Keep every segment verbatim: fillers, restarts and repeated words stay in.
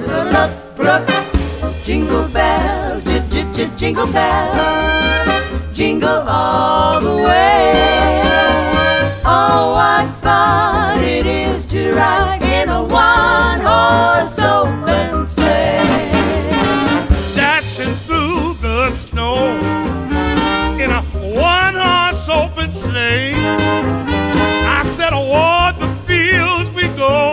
little up brook. Jingle bells, j j j jingle bells, jingle all the way. Oh, what fun it is to ride in a one-horse open sleigh. Dashing through the snow in a one-horse open sleigh. I said, award the fields we go.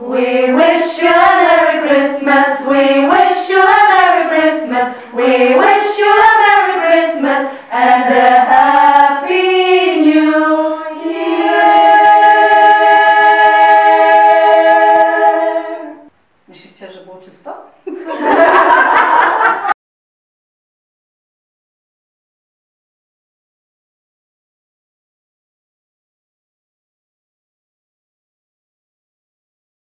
We wish you a Merry Christmas, we wish you a Merry Christmas, we wish you a Merry Christmas and a Happy New Year. Myślicie, że było czysto?